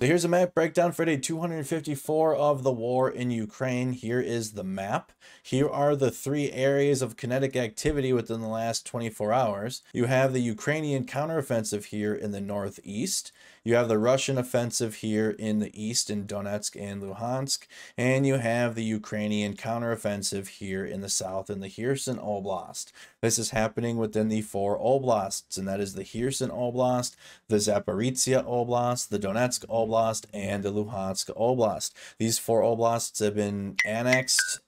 So here's a map breakdown for day 254 of the war in Ukraine. Here is the map. Here are the three areas of kinetic activity within the last 24 hours. You have the Ukrainian counteroffensive here in the northeast. You have the Russian offensive here in the east in Donetsk and Luhansk. And you have the Ukrainian counteroffensive here in the south in the Kherson Oblast. This is happening within the four oblasts, and that is the Kherson Oblast, the Zaporizhia Oblast, the Donetsk Oblast, and the Luhansk Oblast. These four oblasts have been annexed,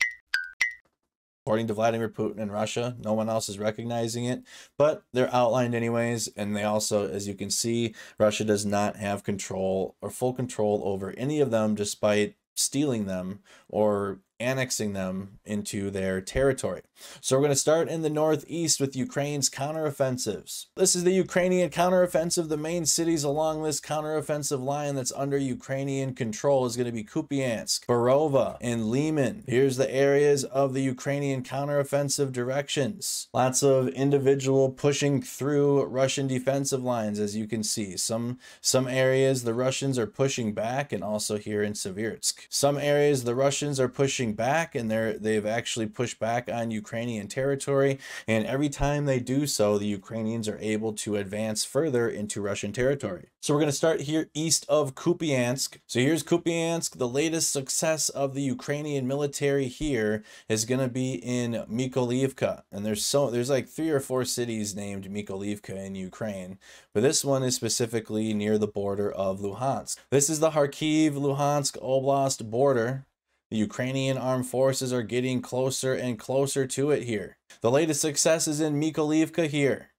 according to Vladimir Putin and Russia. No one else is recognizing it, but they're outlined anyways. And they also, as you can see, Russia does not have control or full control over any of them, despite stealing them or annexing them into their territory. So we're going to start in the northeast with Ukraine's counteroffensives. This is the Ukrainian counteroffensive. The main cities along this counteroffensive line that's under Ukrainian control is going to be Kupiansk, Borova, and Lyman. Here's the areas of the Ukrainian counteroffensive directions. Lots of individual pushing through Russian defensive lines, as you can see. Some areas the Russians are pushing back, and also here in Severodonetsk. Some areas the Russians are pushing back, and they've actually pushed back on Ukrainian territory, and every time they do so, the Ukrainians are able to advance further into Russian territory. So we're going to start here east of Kupiansk. So here's Kupiansk. The latest success of the Ukrainian military here is going to be in Mykolivka, and there's like 3 or 4 cities named Mykolivka in Ukraine, but this one is specifically near the border of Luhansk. This is the Kharkiv-Luhansk Oblast border. The Ukrainian armed forces are getting closer and closer to it here. The latest success is in Mykolivka here,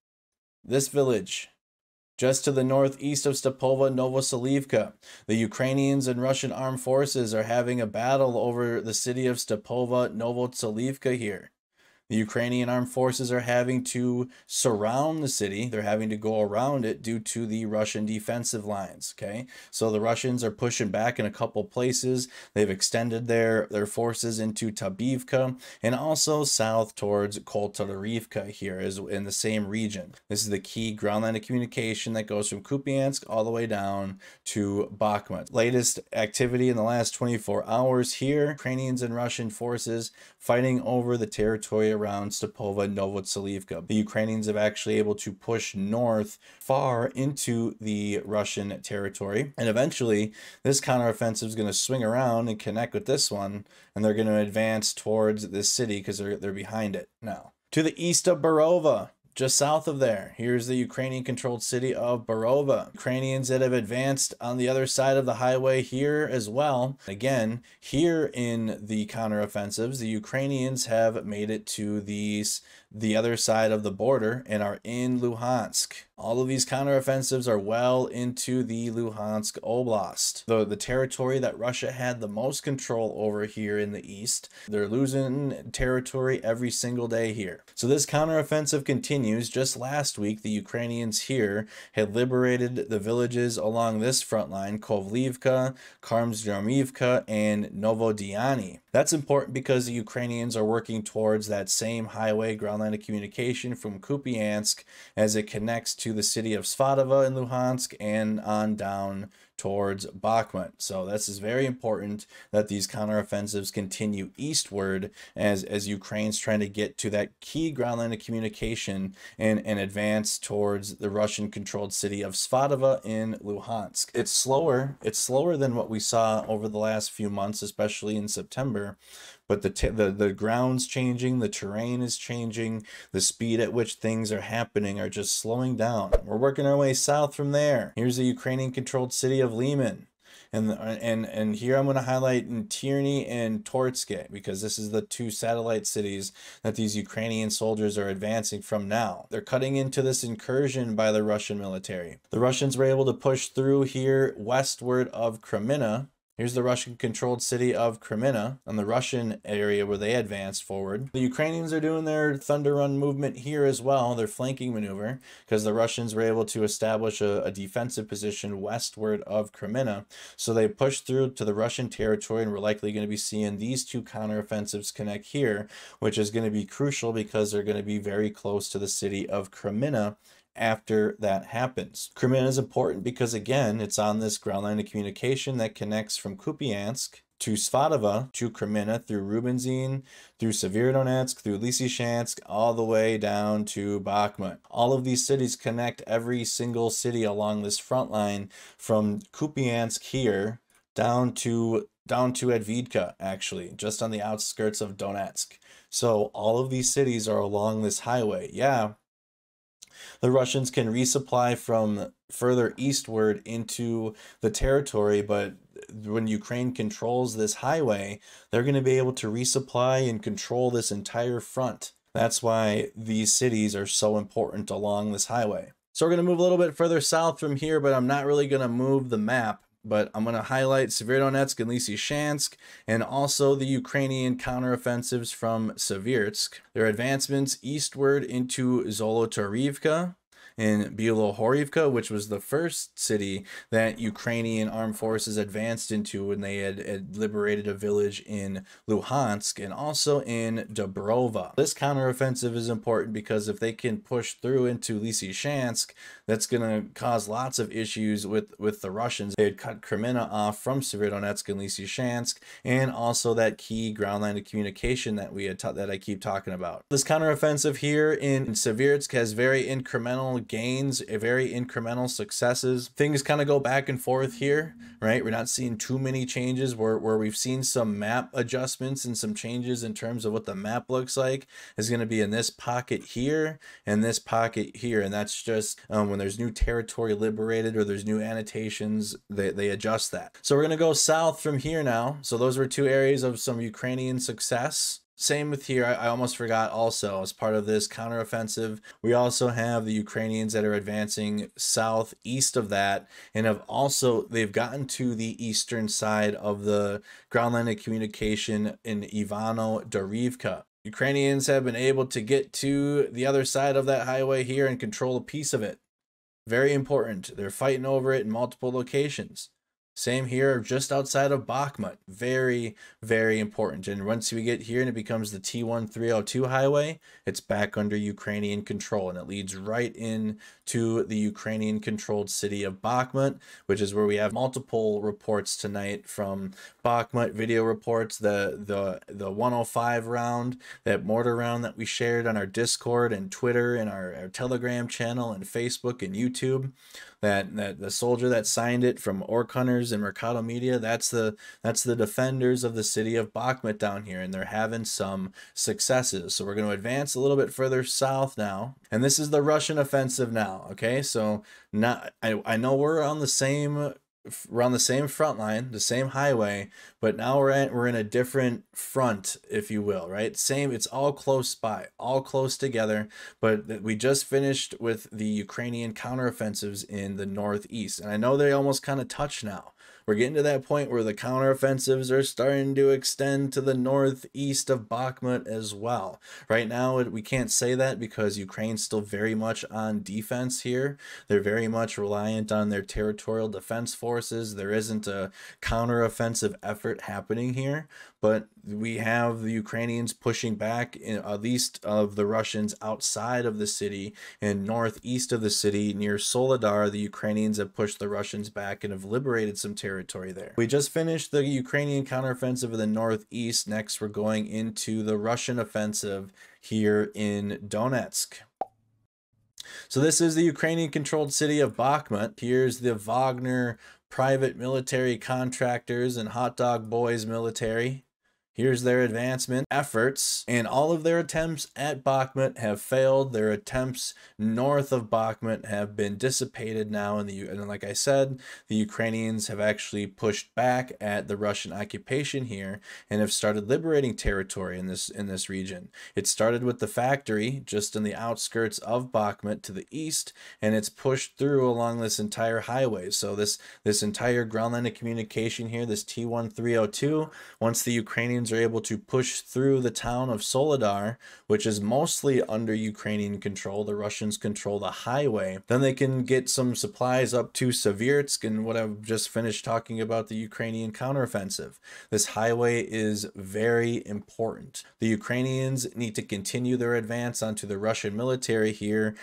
this village, just to the northeast of Stepova Novoselivka. The Ukrainians and Russian armed forces are having a battle over the city of Stepova Novoselivka here. The Ukrainian armed forces are having to surround the city. They're having to go around it due to the Russian defensive lines, okay? So the Russians are pushing back in a couple places. They've extended their forces into Tabivka and also south towards Kolterivka here is in the same region. This is the key ground line of communication that goes from Kupiansk all the way down to Bakhmut. Latest activity in the last 24 hours here, Ukrainians and Russian forces fighting over the territory around Stepova Novoselivka. The Ukrainians have actually able to push north far into the Russian territory, and eventually this counteroffensive is going to swing around and connect with this one, and they're going to advance towards this city because they're behind it now. To the east of Borova, just south of there, here's the Ukrainian-controlled city of Borova. Ukrainians that have advanced on the other side of the highway here as well. Again, here in the counteroffensives, the Ukrainians have made it to the other side of the border and are in Luhansk. All of these counteroffensives are well into the Luhansk Oblast, the territory that Russia had the most control over here in the east. They're losing territory every single day here. So this counteroffensive continues. Just last week, the Ukrainians here had liberated the villages along this front line, Kovalivka, Karmzyrivka, and Novodiyani. That's important because the Ukrainians are working towards that same highway ground line of communication from Kupiansk as it connects to the city of Svatove in Luhansk and on down towards Bakhmut. So this is very important that these counteroffensives continue eastward as Ukraine's trying to get to that key ground line of communication and advance towards the Russian-controlled city of Svatove in Luhansk. It's slower than what we saw over the last few months, especially in September, but the ground's changing, the terrain is changing, the speed at which things are happening are just slowing down. We're working our way south from there. Here's the Ukrainian-controlled city of Lyman. And here I'm going to highlight in Terny and Toretsk, because this is the 2 satellite cities that these Ukrainian soldiers are advancing from now. They're cutting into this incursion by the Russian military. The Russians were able to push through here westward of Kreminna. Here's the Russian-controlled city of Kreminna and the Russian area where they advanced forward. The Ukrainians are doing their Thunder Run movement here as well, their flanking maneuver, because the Russians were able to establish a defensive position westward of Kreminna. So they pushed through to the Russian territory, and we're likely going to be seeing these 2 counteroffensives connect here, which is going to be crucial because they're going to be very close to the city of Kreminna after that happens. Kreminna is important because, again, it's on this ground line of communication that connects from Kupiansk to Svatove, to Kreminna, through Rubenzin, through Severodonetsk, through Lysychansk, all the way down to Bakhmut. All of these cities connect every single city along this front line from Kupiansk here down to Edvidka, actually, just on the outskirts of Donetsk. So all of these cities are along this highway. Yeah, the Russians can resupply from further eastward into the territory, but when Ukraine controls this highway, they're going to be able to resupply and control this entire front. That's why these cities are so important along this highway. So we're going to move a little bit further south from here, but I'm not really going to move the map. But I'm going to highlight Severodonetsk and Lysychansk, and also the Ukrainian counteroffensives from Seversk. Their advancements eastward into Zolotarivka and Bylohorivka, which was the first city that Ukrainian armed forces advanced into when they had liberated a village in Luhansk, and also in Dobrova. This counteroffensive is important because if they can push through into Lysychansk, that's going to cause lots of issues with the Russians. They had cut Kreminna off from Severodonetsk and Lysychansk, and also that key ground line of communication that I keep talking about. This counteroffensive here in Seversk has very incremental gains, very incremental successes. Things kind of go back and forth here, right? We're not seeing too many changes where we've seen some map adjustments and some changes in terms of what the map looks like is going to be in this pocket here and this pocket here. And that's just when there's new territory liberated or there's new annotations, they adjust that. So we're going to go south from here now. So those were two areas of some Ukrainian success. Same with here, I almost forgot also, as part of this counteroffensive, we also have the Ukrainians that are advancing southeast of that, and have also, they've gotten to the eastern side of the ground line of communication in Ivano-Dorivka. Ukrainians have been able to get to the other side of that highway here and control a piece of it. Very important. They're fighting over it in multiple locations. Same here, just outside of Bakhmut. Very, very important. And once we get here and it becomes the T1302 highway, it's back under Ukrainian control. And it leads right into the Ukrainian-controlled city of Bakhmut, which is where we have multiple reports tonight from Bakhmut video reports, the 105 round, that mortar round that we shared on our Discord and Twitter and our Telegram channel and Facebook and YouTube. That the soldier that signed it from Orc Hunters and Mercado Media, that's the defenders of the city of Bakhmut down here, and they're having some successes. So we're going to advance a little bit further south now, and this is the Russian offensive now. Okay, so I know we're on the same. We're on the same front line, the same highway, but now we're in a different front, if you will, right? Same, it's all close by, all close together, but we just finished with the Ukrainian counteroffensives in the northeast, and I know they almost kind of touch now. We're getting to that point where the counteroffensives are starting to extend to the northeast of Bakhmut as well. Right now, we can't say that because Ukraine's still very much on defense here. They're very much reliant on their territorial defense forces. There isn't a counteroffensive effort happening here, but we have the Ukrainians pushing back, at least of the Russians outside of the city and northeast of the city near Soledar. The Ukrainians have pushed the Russians back and have liberated some territory there. We just finished the Ukrainian counteroffensive in the northeast. Next, we're going into the Russian offensive here in Donetsk. So this is the Ukrainian-controlled city of Bakhmut. Here's the Wagner private military contractors and hot dog boys military. Here's their advancement efforts, and all of their attempts at Bakhmut have failed. Their attempts north of Bakhmut have been dissipated now, and like I said, the Ukrainians have actually pushed back at the Russian occupation here and have started liberating territory in this region. It started with the factory just in the outskirts of Bakhmut to the east, and it's pushed through along this entire highway. So this entire ground line of communication here, this T1302, once the Ukrainians are able to push through the town of Soledar, which is mostly under Ukrainian control. The Russians control the highway. Then they can get some supplies up to Seversk and what I've just finished talking about, the Ukrainian counteroffensive. This highway is very important. The Ukrainians need to continue their advance onto the Russian military here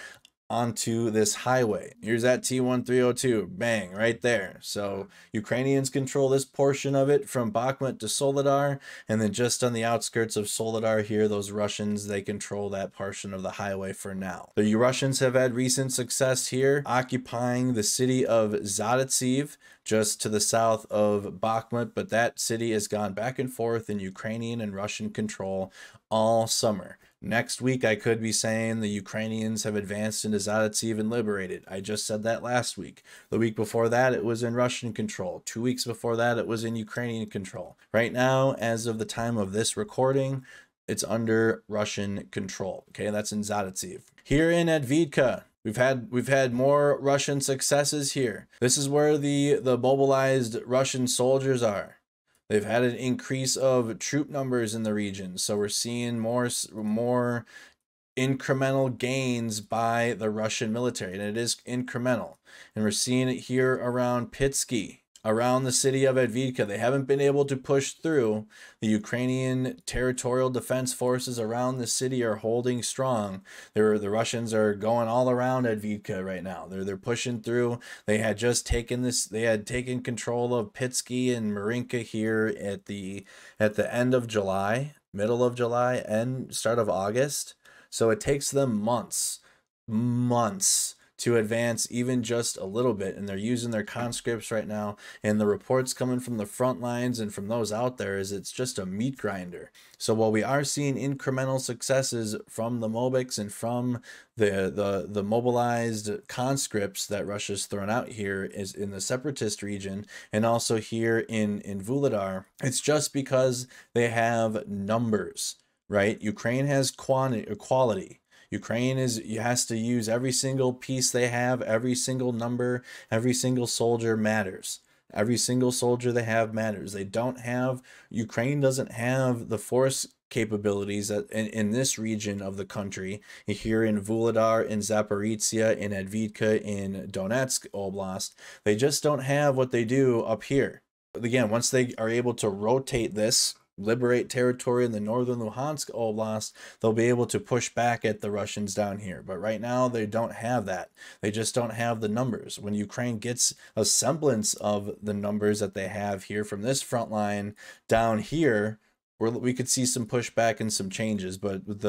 onto this highway. Here's that T-1302, bang, right there. So Ukrainians control this portion of it from Bakhmut to Soledar, and then just on the outskirts of Soledar here, those Russians, they control that portion of the highway for now. The Russians have had recent success here, occupying the city of Zadetsiv, just to the south of Bakhmut, but that city has gone back and forth in Ukrainian and Russian control all summer. Next week, I could be saying the Ukrainians have advanced into Zadetsiv and liberated. I just said that last week. The week before that, it was in Russian control. 2 weeks before that, it was in Ukrainian control. Right now, as of the time of this recording, it's under Russian control. Okay, that's in Zadetsiv. Here in Edvidka, we've had more Russian successes here. This is where the mobilized Russian soldiers are. They've had an increase of troop numbers in the region. So we're seeing more incremental gains by the Russian military. And it is incremental. And we're seeing it here around Pitsky, around the city of Avdiivka. They haven't been able to push through. The Ukrainian territorial defense forces around the city are holding strong. The Russians are going all around Avdiivka right now. They're pushing through. They had just taken this. They had taken control of Pitsky and Marinka here at the end of July, middle of July, and start of August. So it takes them months to advance even just a little bit, and they're using their conscripts right now, and the reports coming from the front lines and from those out there is it's just a meat grinder. So while we are seeing incremental successes from the Mobics and from the mobilized conscripts that Russia's thrown out here is in the separatist region and also here in Vuhledar, it's just because they have numbers, right? Ukraine has quality. Ukraine has to use every single piece they have, every single number, every single soldier matters. Every single soldier they have matters. Ukraine doesn't have the force capabilities that in this region of the country, here in Vuhledar, in Zaporizhia, in Avdiivka, in Donetsk Oblast. They just don't have what they do up here. Again, once they are able to rotate this, liberate territory in the northern Luhansk Oblast, they'll be able to push back at the Russians down here. But right now, they don't have that. They just don't have the numbers. When Ukraine gets a semblance of the numbers that they have here from this front line down here, we could see some pushback and some changes, but with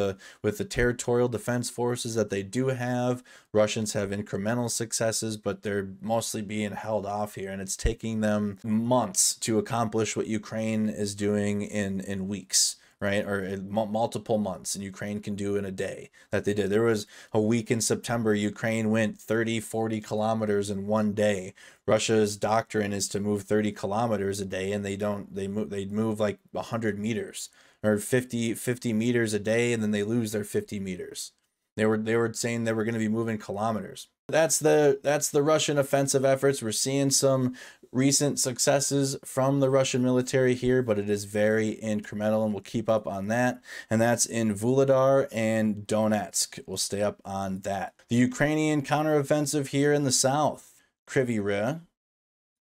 the territorial defense forces that they do have, Russians have incremental successes, but they're mostly being held off here, and it's taking them months to accomplish what Ukraine is doing in weeks, right? Or multiple months, and Ukraine can do in a day that they did. There was a week in September, Ukraine went 30-40 kilometers in one day. Russia's doctrine is to move 30 kilometers a day, and they move like 100 meters or 50 meters a day, and then they lose their 50 meters. They were saying they were going to be moving kilometers. That's the Russian offensive efforts. We're seeing some recent successes from the Russian military here, but it is very incremental, and we'll keep up on that. And that's in Vuhledar and Donetsk. We'll stay up on that. The Ukrainian counteroffensive here in the south, Kryvyi Rih,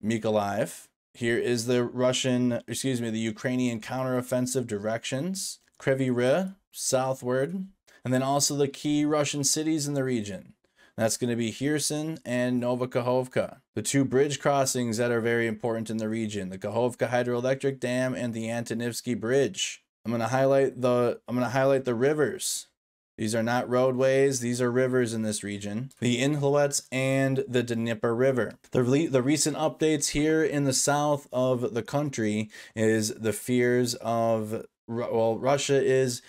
Mykolivka. Here is the Ukrainian counteroffensive directions. Kryvyi Rih, southward, and then also the key Russian cities in the region. That's going to be Kherson and Nova Kakhovka, the two bridge crossings that are very important in the region, the Kakhovka hydroelectric dam and the Antonivsky Bridge. I'm going to highlight the rivers. These are not roadways, these are rivers in this region. The Inhluets and the Dnieper River. The recent updates here in the south of the country is the fears of, well, Russia is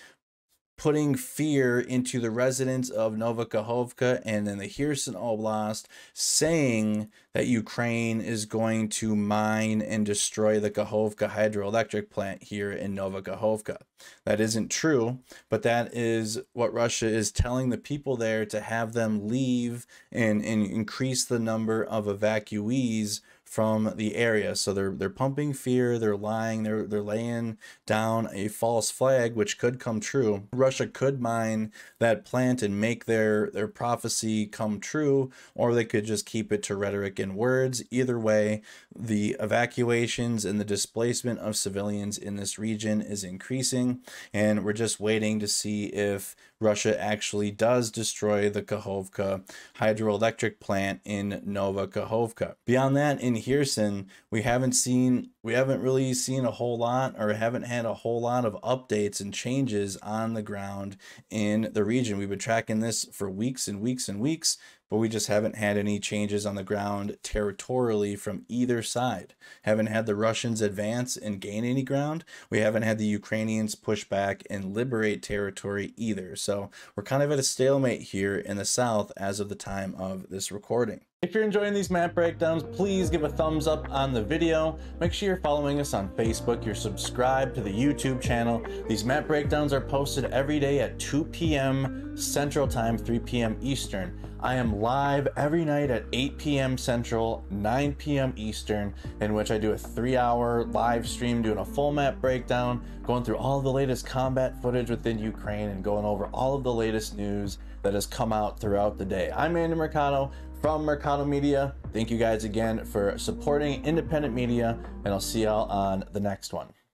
putting fear into the residents of Nova Kakhovka and then the Kherson Oblast, saying that Ukraine is going to mine and destroy the Kakhovka hydroelectric plant here in Nova Kakhovka. That isn't true, but that is what Russia is telling the people there, to have them leave and increase the number of evacuees from the area. So they're pumping fear, they're lying, they're laying down a false flag, which could come true. Russia could mine that plant and make their prophecy come true, or they could just keep it to rhetoric and in words. Either way, the evacuations and the displacement of civilians in this region is increasing, and we're just waiting to see if Russia actually does destroy the Kakhovka hydroelectric plant in Nova Kakhovka. Beyond that, in Kherson, we haven't really seen a whole lot, or haven't had a whole lot of updates and changes on the ground in the region. We've been tracking this for weeks and weeks and weeks, but we just haven't had any changes on the ground territorially from either side. Haven't had the Russians advance and gain any ground. We haven't had the Ukrainians push back and liberate territory either. So we're kind of at a stalemate here in the south as of the time of this recording. If you're enjoying these map breakdowns, please give a thumbs up on the video. Make sure you're following us on Facebook, you're subscribed to the YouTube channel. These map breakdowns are posted every day at 2 p.m. Central Time, 3 p.m. Eastern. I am live every night at 8 p.m. Central, 9 p.m. Eastern, in which I do a 3-hour live stream doing a full map breakdown, going through all of the latest combat footage within Ukraine and going over all of the latest news that has come out throughout the day. I'm Andy Mercado from Mercado Media. Thank you guys again for supporting independent media, and I'll see y'all on the next one.